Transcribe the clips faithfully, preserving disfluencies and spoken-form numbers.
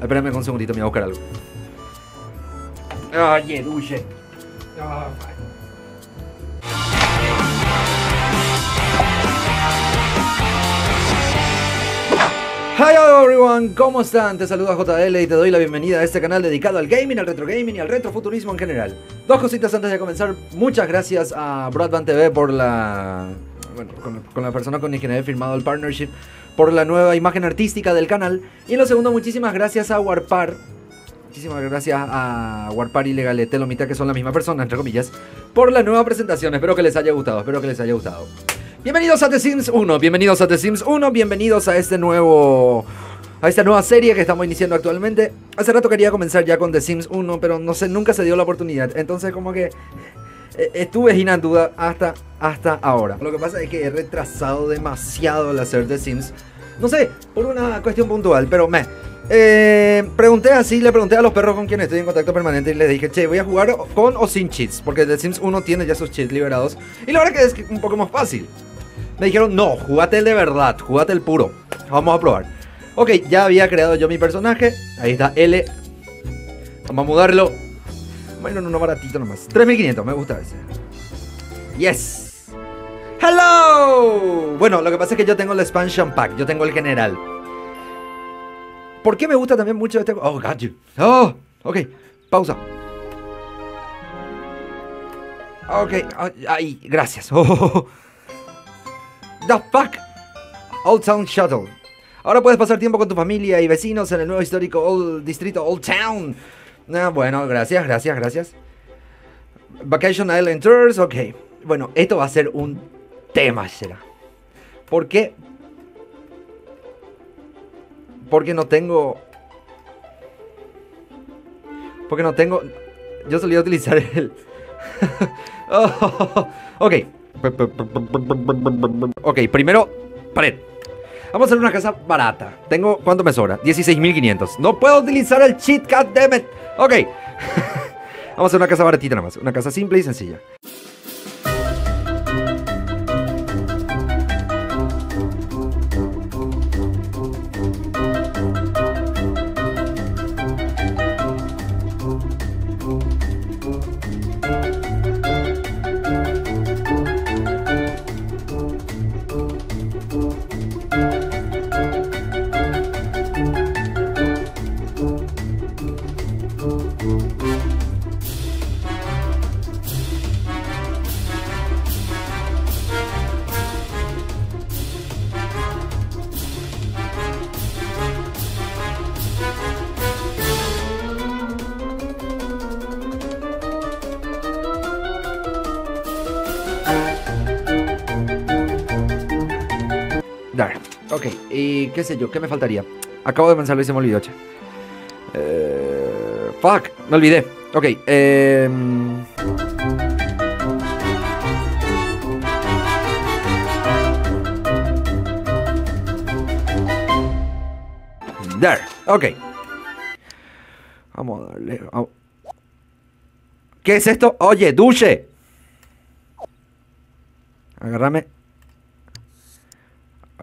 Espérame un segundito, me voy a buscar algo. Oye, duche. Oh, hello everyone, ¿cómo están? Te saluda J L y te doy la bienvenida a este canal dedicado al gaming, al retro gaming y al retrofuturismo en general. Dos cositas antes de comenzar, muchas gracias a Broadband T V por la... Bueno, con, con la persona con quien he firmado el partnership, por la nueva imagen artística del canal. Y en lo segundo, muchísimas gracias a Warpar. Muchísimas gracias a Warpar y Legale Telomita, que son la misma persona, entre comillas, por la nueva presentación. Espero que les haya gustado, espero que les haya gustado. Bienvenidos a The Sims uno, bienvenidos a The Sims uno, bienvenidos a este nuevo... a esta nueva serie que estamos iniciando actualmente. Hace rato quería comenzar ya con The Sims uno, pero no sé, nunca se dio la oportunidad. Entonces como que... estuve sin duda hasta, hasta ahora. Lo que pasa es que he retrasado demasiado el hacer The Sims. No sé, por una cuestión puntual, pero me... Eh, pregunté así, le pregunté a los perros con quien estoy en contacto permanente y les dije, che, voy a jugar con o sin cheats, porque The Sims uno tiene ya sus cheats liberados. Y la verdad es que es un poco más fácil. Me dijeron, no, jugate el de verdad, jugate el puro. Vamos a probar. Ok, ya había creado yo mi personaje. Ahí está, L. Vamos a mudarlo. Bueno, no, no, baratito nomás. tres mil quinientos, me gusta ese. Yes. Hello. Bueno, lo que pasa es que yo tengo el expansion pack. Yo tengo el general. ¿Por qué me gusta también mucho este? Oh, got you. Oh, ok. Pausa. Ok, ahí, gracias. Oh. The fuck. Old Town Shuttle. Ahora puedes pasar tiempo con tu familia y vecinos en el nuevo histórico old, distrito Old Town. Ah, bueno, gracias, gracias, gracias. Vacation Island Tours, ok. Bueno, esto va a ser un tema, será. ¿Por qué? Porque no tengo... Porque no tengo... Yo solía utilizar el... oh, ok. Ok, primero... Pared. Vamos a hacer una casa barata. Tengo... ¿Cuánto me sobra? dieciséis mil quinientos. No puedo utilizar el cheat, goddammit. Ok. Vamos a hacer una casa baratita nada más. Una casa simple y sencilla. Ok, y qué sé yo, ¿qué me faltaría? Acabo de pensarlo y se me olvidó, che. Eh, fuck, me olvidé. Ok, eh... there, ok. Vamos a darle... Oh. ¿Qué es esto? Oye, duche. Agárrame.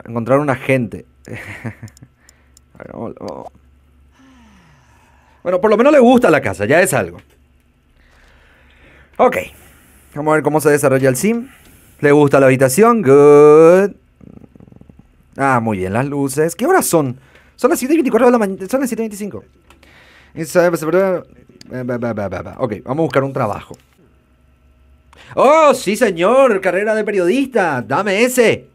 Encontrar un agente. Bueno, por lo menos le gusta la casa, ya es algo. Ok. Vamos a ver cómo se desarrolla el sim. Le gusta la habitación, good. Ah, muy bien, las luces. ¿Qué horas son? Son las siete y veinticuatro de la mañana, son las siete y veinticinco. Ok, vamos a buscar un trabajo. Oh, sí señor, carrera de periodista, dame ese.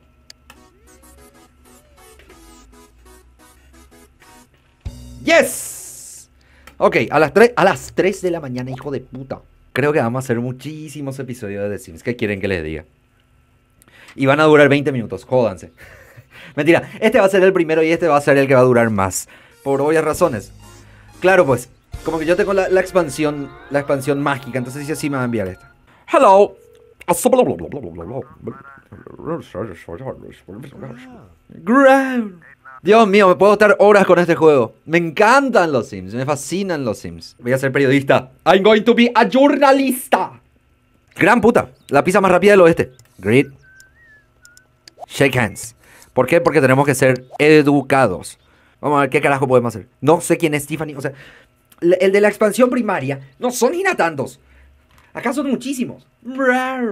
¡Yes! Ok, a las, tres, a las tres de la mañana, hijo de puta. Creo que vamos a hacer muchísimos episodios de The Sims. ¿Qué quieren que les diga? Y van a durar veinte minutos, jódanse. Mentira, este va a ser el primero y este va a ser el que va a durar más. Por obvias razones. Claro, pues, como que yo tengo la, la expansión la expansión mágica, entonces sí, sí me va a enviar esta. Hello. Ground. Dios mío, me puedo estar horas con este juego. Me encantan los Sims, me fascinan los Sims. Voy a ser periodista. I'm going to be a journalista. Gran puta, la pizza más rápida del oeste. Great. Shake hands. ¿Por qué? Porque tenemos que ser educados. Vamos a ver qué carajo podemos hacer. No sé quién es Tiffany. O sea, el de la expansión primaria. No son ni tantos. Acá son muchísimos. Come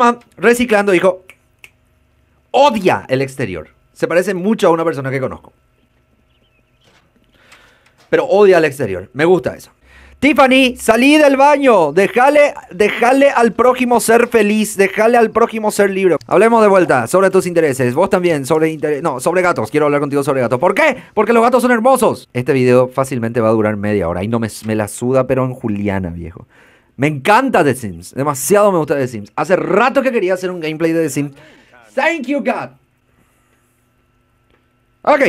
on. Reciclando, dijo. Odia el exterior. Se parece mucho a una persona que conozco. Pero odia el exterior. Me gusta eso. Tiffany, salí del baño. Déjale, déjale al prójimo ser feliz. Déjale al prójimo ser libre. Hablemos de vuelta sobre tus intereses. Vos también sobre intereses. No, sobre gatos. Quiero hablar contigo sobre gatos. ¿Por qué? Porque los gatos son hermosos. Este video fácilmente va a durar media hora. Y no me, me la suda, pero en Juliana, viejo. Me encanta The Sims. Demasiado me gusta The Sims. Hace rato que quería hacer un gameplay de The Sims. Thank you, God. Ok.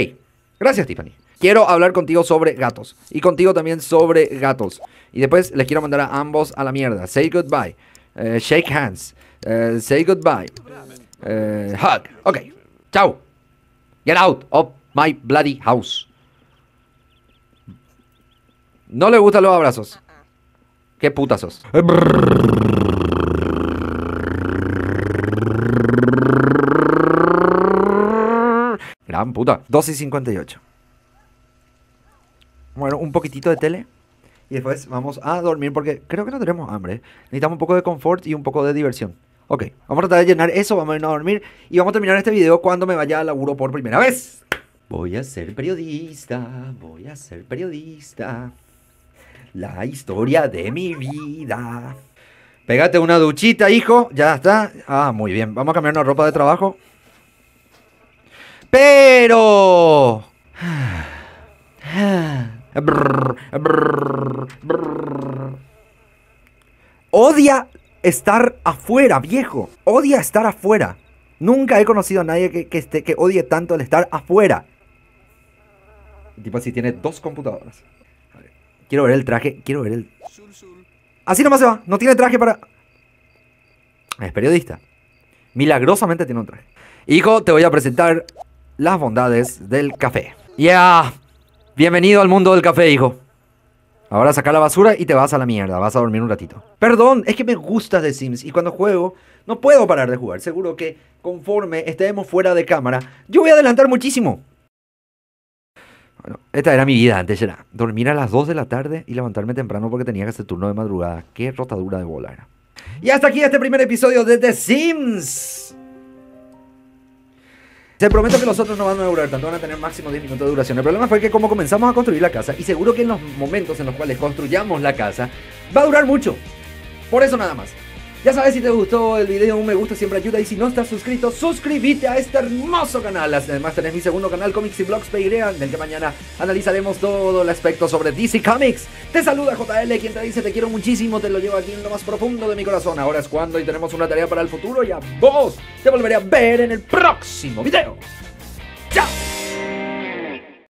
Gracias, Tiffany. Quiero hablar contigo sobre gatos. Y contigo también sobre gatos. Y después les quiero mandar a ambos a la mierda. Say goodbye. Uh, shake hands. Uh, say goodbye. Uh, hug. Ok. Chao. Get out of my bloody house. No le gustan los abrazos. Qué puta sos. Gran puta. dos y cincuenta y ocho. Bueno, un poquitito de tele y después vamos a dormir porque creo que no tenemos hambre. Necesitamos un poco de confort y un poco de diversión. Ok, vamos a tratar de llenar eso, vamos a irnos a dormir y vamos a terminar este video cuando me vaya al laburo por primera vez. Voy a ser periodista, voy a ser periodista. La historia de mi vida. Pégate una duchita, hijo. Ya está. Ah, muy bien. Vamos a cambiarnos ropa de trabajo. Pero... Brr, brr, brr. Odia estar afuera, viejo. Odia estar afuera. Nunca he conocido a nadie que, que, esté, que odie tanto el estar afuera. El tipo así tiene dos computadoras. Quiero ver el traje. Quiero ver el... Así nomás se va. No tiene traje para... Es periodista. Milagrosamente tiene un traje. Hijo, te voy a presentar las bondades del café. Yeah. Bienvenido al mundo del café, hijo. Ahora saca la basura y te vas a la mierda. Vas a dormir un ratito. Perdón, es que me gusta The Sims. Y cuando juego, no puedo parar de jugar. Seguro que conforme estemos fuera de cámara, yo voy a adelantar muchísimo. Bueno, esta era mi vida antes, era dormir a las dos de la tarde y levantarme temprano porque tenía que hacer turno de madrugada. Qué rotadura de bola era. Y hasta aquí este primer episodio de The Sims. Te prometo que los otros no van a durar tanto, van a tener máximo diez minutos de duración. El problema fue que como comenzamos a construir la casa, y seguro que en los momentos en los cuales construyamos la casa, va a durar mucho. Por eso nada más. Ya sabes, si te gustó el video, un me gusta siempre ayuda. Y si no estás suscrito, suscríbete a este hermoso canal. Además tenés mi segundo canal, Comics y Vlogs P Y, en el que mañana analizaremos todo el aspecto sobre D C Comics. Te saluda J L, quien te dice te quiero muchísimo, te lo llevo aquí en lo más profundo de mi corazón. Ahora es cuando y tenemos una tarea para el futuro. Y a vos te volveré a ver en el próximo video. ¡Chao!